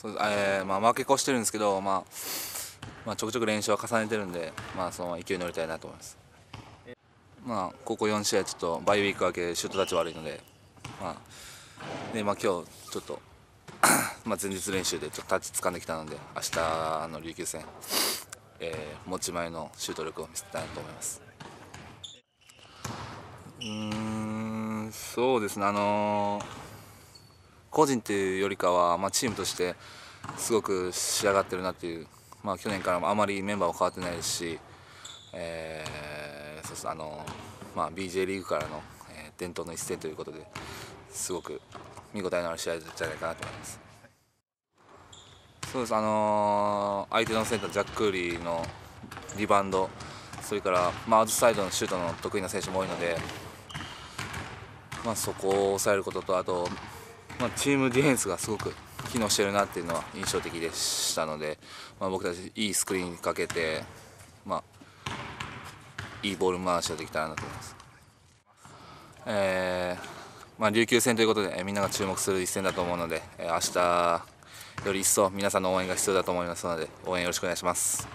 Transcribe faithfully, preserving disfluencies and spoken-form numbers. そう、えーまあ、負け越してるんですけど、まあまあ、ちょくちょく練習は重ねてるんで、まあ、その勢いに乗りたいなと思います。まあ、ここよん試合、ちょっとバイウィーク明けシュートタッチ悪いので、まあでまあ、今日ちょっとまあ前日練習でちょっとタッチ掴んできたので、明日の琉球戦、えー、持ち前のシュート力を見せたいなと思います。うーん、そうですね、あのー、個人というよりかは、まあ、チームとしてすごく仕上がってるなっていう、まあ、去年からもあまりメンバーは変わってないですし。えーそうですあのまあ、ビージェー リーグからの、えー、伝統の一戦ということで、すごく見応えのある試合じゃないかなと思います。そうですあのー、相手のセンタージャック・クーリーのリバウンド、それから、まあ、アウトサイドのシュートの得意な選手も多いので、まあ、そこを抑えることと、あと、まあ、チームディフェンスがすごく機能しているなっていうのは印象的でしたので、まあ、僕たちいいスクリーンかけて、まあいいボール回しができたらなと思います。えーまあ、琉球戦ということでみんなが注目する一戦だと思うので、明日より一層皆さんの応援が必要だと思いますので、応援よろしくお願いします。